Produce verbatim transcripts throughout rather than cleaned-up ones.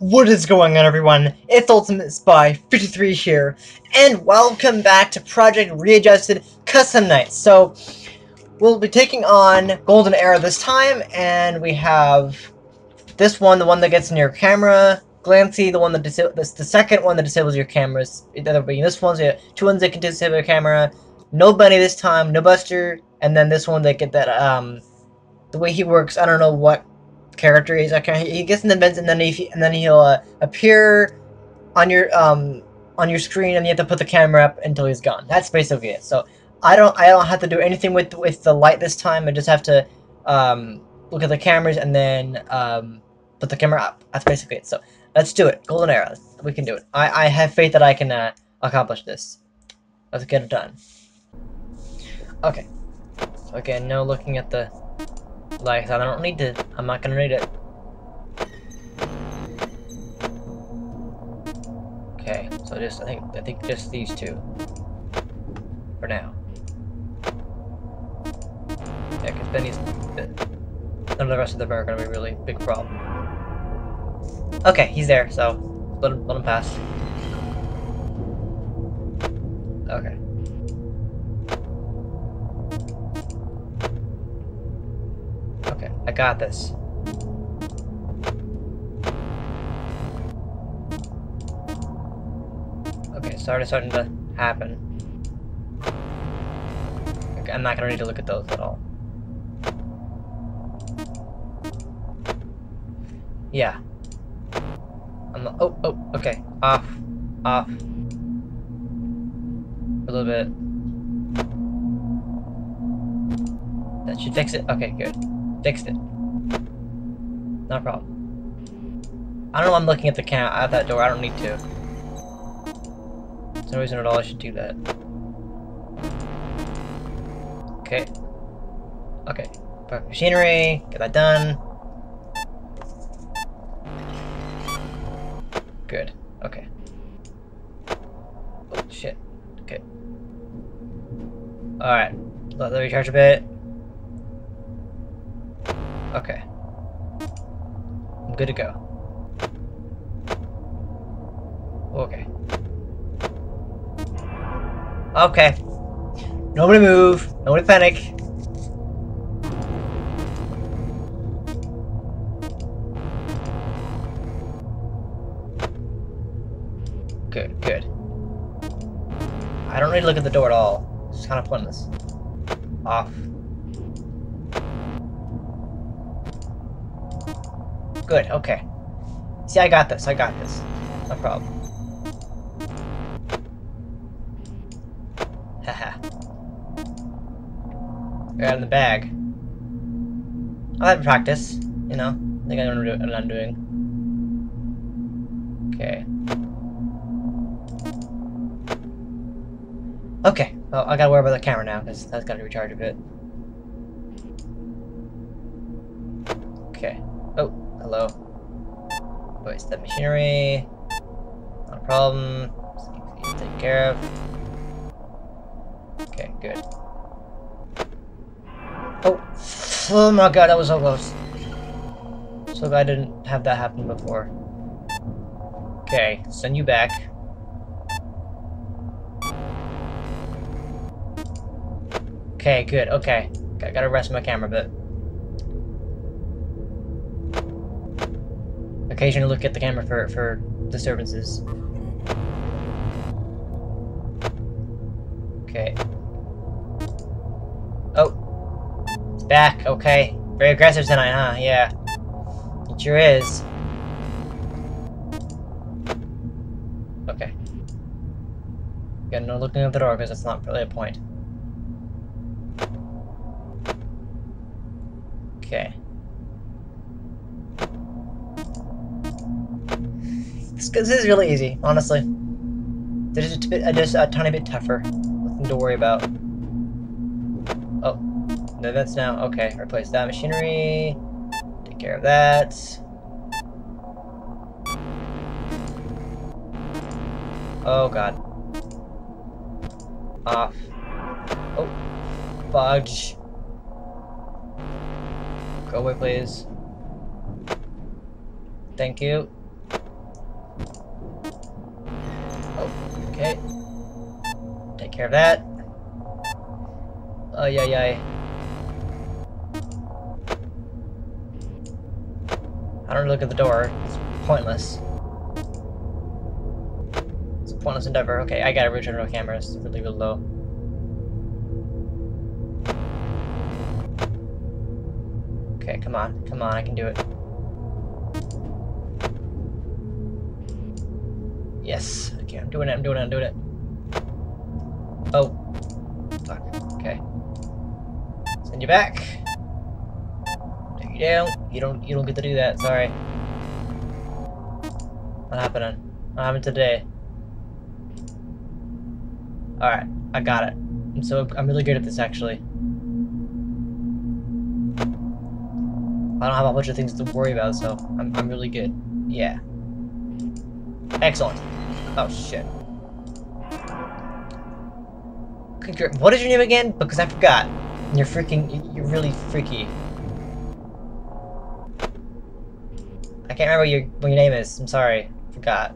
What is going on, everyone? It's Ultimate Spy fifty-three here, and welcome back to Project Readjusted Custom Night. So, we'll be taking on Golden Era this time, and we have this one, the one that gets in your camera, Glancy, the one that disables, the second one that disables your cameras, either being this one, so you have two ones that can disable your camera, no bunny this time, no buster, and then this one that get that, um, the way he works, I don't know what character he's okay. He gets in the vents, and then he and then he'll uh, appear on your um on your screen, and you have to put the camera up until he's gone. That's basically it. So I don't I don't have to do anything with with the light this time. I just have to um look at the cameras and then um put the camera up. That's basically it. So let's do it. Golden Era. We can do it. I I have faith that I can uh, accomplish this. Let's get it done. Okay. So again, now looking at the. Like, I don't need to. I'm not gonna read it. Okay, so just I think I think just these two for now. Yeah, because then he's none of the rest of them are gonna be a really big problem. Okay, he's there, so let him let him pass. Okay. I got this. Okay, it's already starting to happen. Okay, I'm not gonna need to look at those at all. Yeah. I'm not, oh, oh, okay. Off. Off. A little bit. That should fix it. Okay, good. Fixed it. No problem. I don't know why I'm looking at the cam at that door. I don't need to. There's no reason at all I should do that. Okay. Okay. Perfect machinery. Get that done. Good. Okay. Oh, shit. Okay. Alright. Let me recharge a bit. Okay. I'm good to go. Okay. Okay. Nobody move. Nobody panic. Good, good. I don't need to look at the door at all. It's kind of pointless. Off. Good, okay. See, I got this, I got this. No problem. Haha. Got in the bag. I'll have practice, you know. I think I know what I'm doing. Okay. Okay, well, I gotta worry about the camera now, because that's gotta recharge a bit. Okay. Oh. Hello. Wait, that machinery. Not a problem. It's easy to take care of. Okay, good. Oh, oh my god, that was so close. So glad I didn't have that happen before. Okay, send you back. Okay, good. Okay, I gotta rest my camera a bit. Occasionally look at the camera for, for disturbances. Okay. Oh! It's back, okay. Very aggressive tonight, huh? Yeah. It sure is. Okay. Got no looking at the door because that's not really a point. Okay. This is really easy, honestly. They're just a, bit, just a tiny bit tougher. Nothing to worry about. Oh, no vents now. Okay, replace that machinery. Take care of that. Oh god. Off. Oh, fudge. Go away, please. Thank you. go. Okay. Take care of that. Oh, yeah, yeah. I don't look at the door. It's pointless. It's a pointless endeavor. Okay, I gotta return to camera. It's really, really low. Okay, come on. Come on, I can do it. Yes. Okay, I'm doing it, I'm doing it, I'm doing it. Oh. Fuck. Okay. Send you back. Take you down. You don't you don't get to do that, sorry. Not happening. Not happening today. Alright, I got it. I'm so I'm really good at this actually. I don't have a bunch of things to worry about, so I'm I'm really good. Yeah. Excellent. Oh shit. What is your name again? Because I forgot. You're freaking. You're really freaky. I can't remember what your what your name is. I'm sorry. Forgot.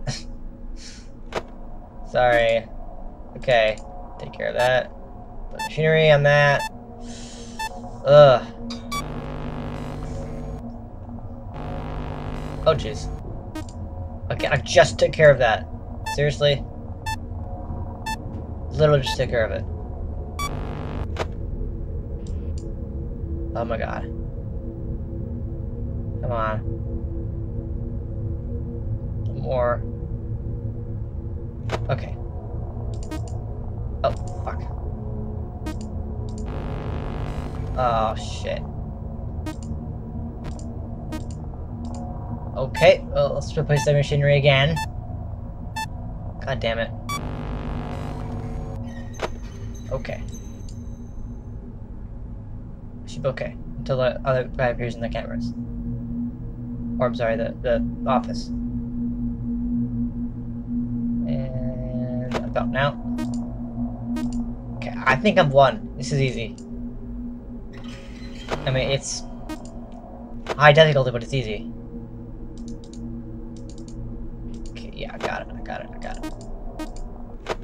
Sorry. Okay. Take care of that. Put machinery on that. Ugh. Oh jeez. Okay, I just took care of that. Seriously? Literally just took care of it. Oh my god. Come on. More. Okay. Oh, fuck. Oh, shit. Okay, well, let's replace the machinery again. God damn it. Okay. Should be okay. Until the other guy appears in the cameras. Or, I'm sorry, the, the office. And about now. Okay, I think I've won. This is easy. I mean, it's high difficulty, but it's easy. Okay, yeah, I got it, I got it, I got it.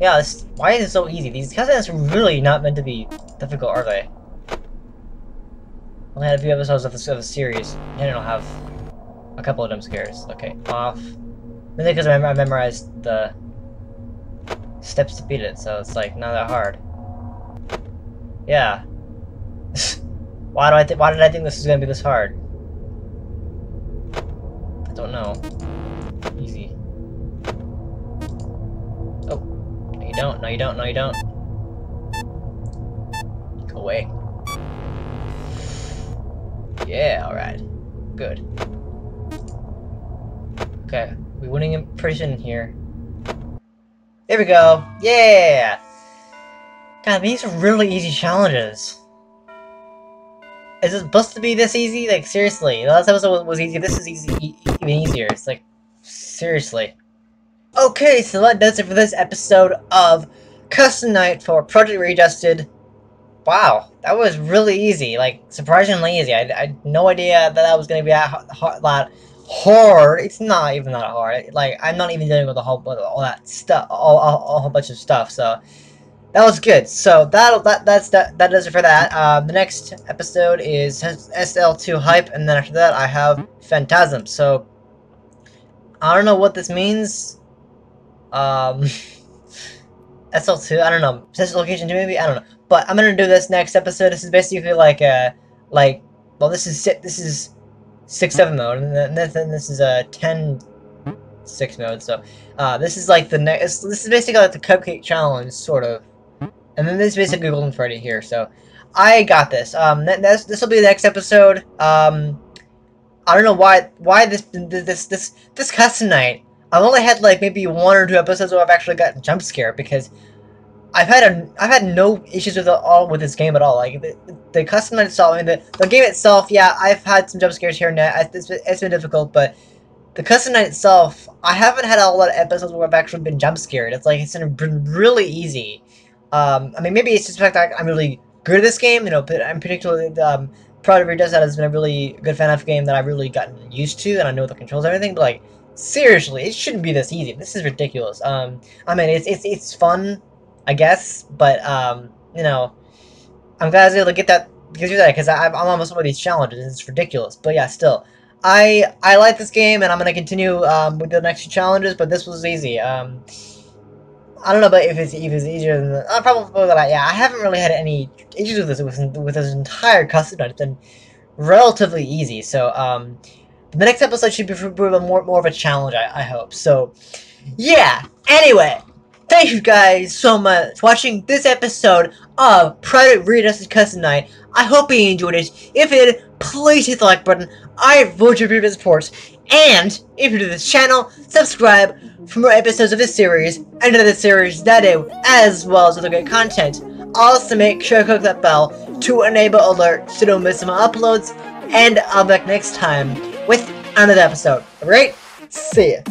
Yeah, this, why is it so easy? These cutscenes are really not meant to be difficult, are they? Only had a few episodes of the, of the series, and I don't have a couple of them scares. Okay, off. Mainly because I, mem I memorized the steps to beat it, so it's like not that hard. Yeah. why do I think? Why did I think this was gonna be this hard? I don't know. Easy. You don't, no you don't, no you don't. Go away. Yeah, alright. Good. Okay, we're winning in prison here. There we go! Yeah! God, these are really easy challenges. Is it supposed to be this easy? Like, seriously. The last episode was easy, this is easy, e even easier. It's like, seriously. Okay, so that does it for this episode of Custom Night for Project Readjusted. Wow, that was really easy, like, surprisingly easy. I, I had no idea that that was going to be that, that hard. It's not even that hard. Like, I'm not even dealing with a whole, with all that stuff, all, all, all, a whole bunch of stuff, so that was good. So that that that's, that, that does it for that. Uh, the next episode is S L two Hype, and then after that I have Phantasm. So, I don't know what this means. Um, S L two, I don't know, potential location two maybe, I don't know, but I'm gonna do this next episode. This is basically like a, like, well, this is this is six seven mode, and then this, and this is a ten six mode, so, uh, this is like the next, this is basically like the Cupcake Challenge, sort of, and then this is basically Golden Freddy here, so, I got this, um, this, this will be the next episode. um, I don't know why, why this, this, this, this Custom Night, I've only had like maybe one or two episodes where I've actually gotten jump scared, because I've had a I've had no issues with it all with this game at all. Like the, the Custom Night itself, I mean the, the game itself, yeah, I've had some jump scares here and there. It's, it's been difficult, but the Custom Night itself, I haven't had a lot of episodes where I've actually been jump scared. It's like it's been really easy. Um, I mean maybe it's just the fact that I'm really good at this game, you know. But I'm particularly um, Project Readjusted has been a really good FNAF game that I've really gotten used to, and I know the controls and everything. But like Seriously, it shouldn't be this easy. This is ridiculous. Um, I mean, it's it's it's fun, I guess, but um, you know, I'm glad I was able to get that because you that because I'm I'm on some of these challenges. It's ridiculous, but yeah, still, I I like this game, and I'm gonna continue um with the next few challenges. But this was easy. Um, I don't know, but if it's if it's easier than the, uh, probably that. Yeah, I haven't really had any issues with this with with this entire custom night. It's been relatively easy, so um. The next episode should be for more, more of a challenge, I, I hope. So, yeah. Anyway, thank you guys so much for watching this episode of Project Readjusted Custom Night. I hope you enjoyed it. If you did, please hit the like button. I vote your previous support. And if you're to this channel, subscribe for more episodes of this series and other series that do, as well as other great content. Also, make sure to click that bell to enable alerts so you don't miss my uploads. And I'll be back next time with another episode. Alright? See ya.